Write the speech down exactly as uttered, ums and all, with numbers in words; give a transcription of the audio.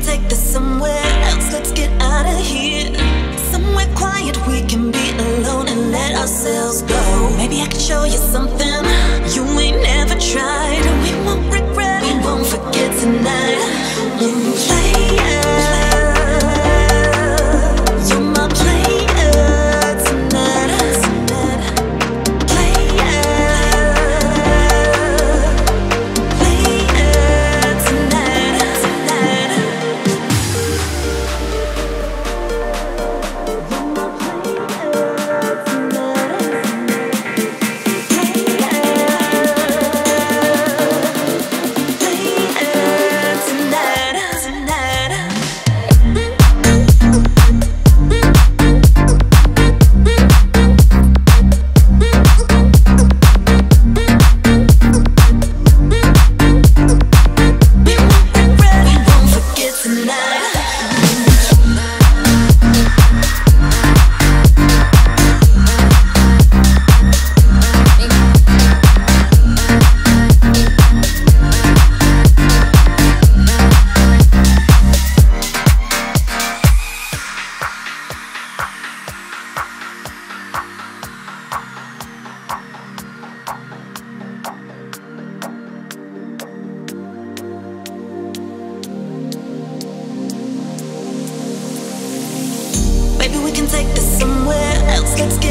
can take this somewhere else. Let's get out of here. Somewhere quiet we can be alone and let ourselves go. Maybe I can show you something you ain't never tried. We won't regret, we won't forget tonight. Play. Take this somewhere else. Let's get